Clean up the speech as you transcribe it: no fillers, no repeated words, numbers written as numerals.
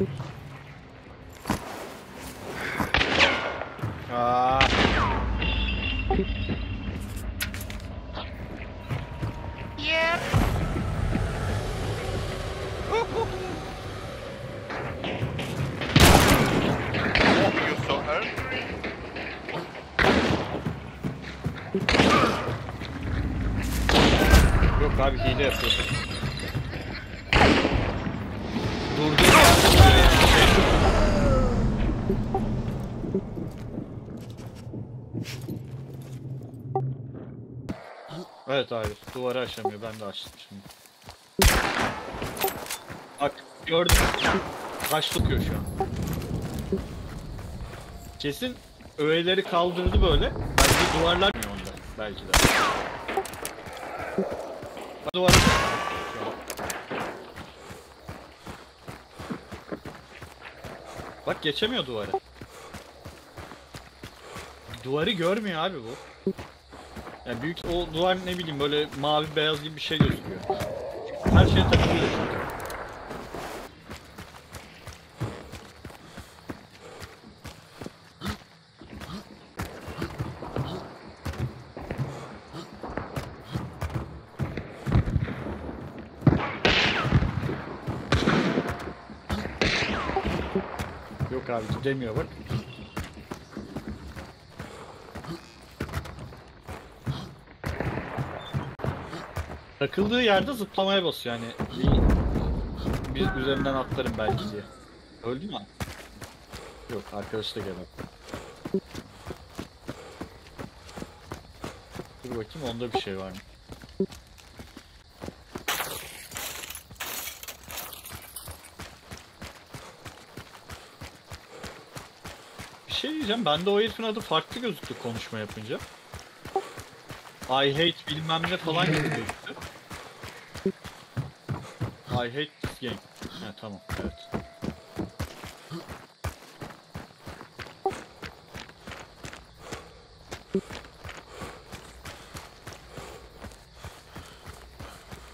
yaptık. Yok abi hile yapıyorsun. Durdu ya. Evet abi duvarı aşamıyor, ben de açtım şimdi. Bak gördün mü? Taş tutuyor şu an. Kesin öğeleri kaldırdı böyle. Belki duvarlar mı onda? Belki de. Duvarı. Bak geçemiyor duvarı. Duvarı görmüyor abi bu. Yani büyük o duvar ne bileyim böyle mavi beyaz gibi bir şey gözüküyor. Her şey takılıyor. Yok abi gidemiyor bak. Takıldığı yerde zıplamaya basıyor yani. Biz üzerinden atlarım belki diye. Öldü mü? Yok arkadaş da gelmedi. Dur bakayım onda bir şey var mı? Bir şey diyeceğim, bende o herifin adı farklı gözüktü konuşma yapınca. I hate bilmem ne falan gibi gözüktü. I hate this game. Ha, tamam evet.